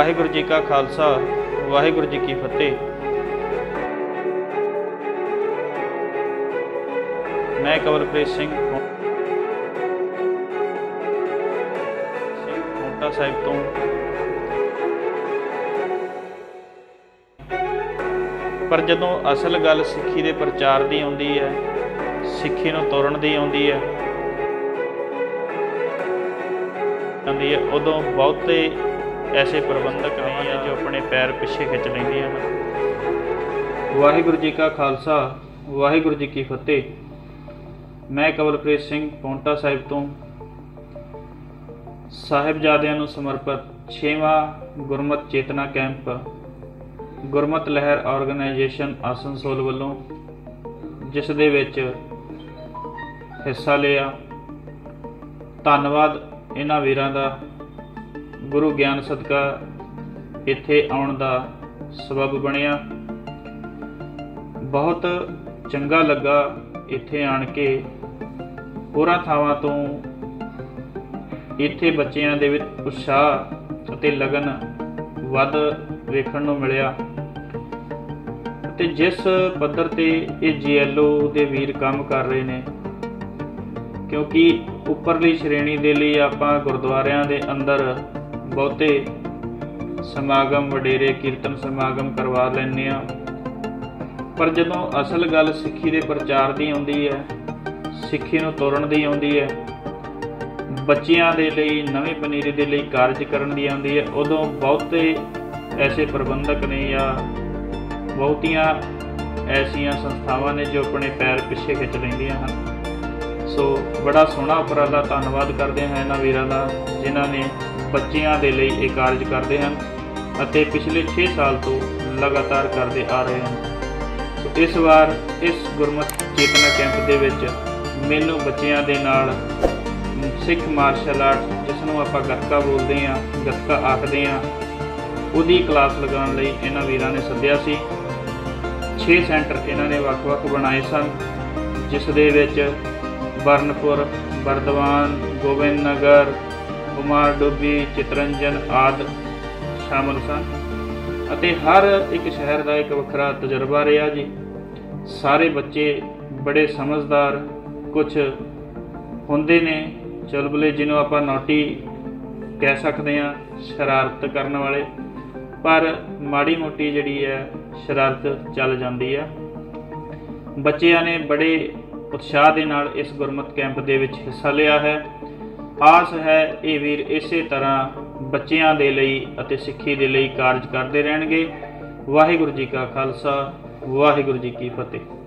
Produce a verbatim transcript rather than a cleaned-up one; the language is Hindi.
वाहिगुरु जी का खालसा वाहिगुरु जी की फतेह। मैं कवलप्रीत सिंह पौंटा साहिब तो पर जदों असल गल सिक्खी दे प्रचार दी आउंदी है, सिक्खी नूं तोड़न दी आउंदी है, उदों बहुते ऐसे प्रबंधक नहीं है जो अपने पैर पिछे खिंच लेंगे हैं। वाहिगुरु जी का खालसा वाहिगुरु जी की फतेह। मैं कवलप्रीत सिंह पौंटा साहिब तो साहिबजादियां नूं समर्पित छेवां गुरमत चेतना कैंप गुरमत लहर ऑर्गेनाइजेशन आसनसोल वालों जिस दे विच हिस्सा लिया। धन्नवाद इन्हां वीरां दा गुरु ज्ञान सदका इत्थे आउण दा सबब बनिया। बहुत चंगा लगा इत्थे आण के होरां थावां तों इत्थे बच्चियां दे विच उत्साह अते लगन वध वेखण नूं मिलिया ते जिस पद्धर ते इह जी एल ओ दे वीर काम कर रहे ने, क्योंकि उपरली श्रेणी के लिए आप गुरुद्वारियां दे अंदर बहुते समागम वडेरे कीर्तन समागम करवा लैंदे आ, पर जदों असल गल सिक्खी दे प्रचार दी आउंदी है, सिक्खी नूं तोड़न दी आउंदी है, बच्चियां दे लई नवी पनीरी दे लई कार्ज करन दी आउंदी है, उदों बहुते ऐसे प्रबंधक ने या बहुतियां ऐसियां संस्थावां ने जो अपने पैर पिछे खिच लैंदियां हन। सो बड़ा सोहना उपराला, धन्नवाद करते हैं इन्होंने वीरों का जिन्हों ने बच्चों के लिए ये कार्य करते हैं और पिछले छे साल तो लगातार करते आ रहे हैं। सो इस बार इस गुरमत चेतना कैंप दे विच मैनू बच्चों के नाल सिख मार्शल आर्ट जिसनों आप गतका बोलते हैं, गतका आखते हैं, उहदी क्लास लगाउण लई इन्होंने वीरों ने सद्दिया सी। छे सेंटर इन्होंने वख-वख बनाए सन जिस दे विच बर्नपुर, बुर्दवान, गोविंद नगर, कुमार डोबी, चितरंजन आदि शामिल सन। हर एक शहर का एक वखरा तजर्बा रहा जी। सारे बच्चे बड़े समझदार कुछ होंदे ने चुलबुले जिन्हों आप नौटी कह सकते हैं, शरारत करने वाले, पर माड़ी मोटी जिहड़ी है शरारत चल जाती है। बच्चों ने बड़े उत्साह दे नाल इस गुरमत कैंप दे विच हिस्सा लिया है। आस है ये वीर इसे तरह बच्चियां दे लई अते सिक्खी दे लई कार्ज करते रहणगे। वाहिगुरू जी का खालसा वाहिगुरू जी की फतेह।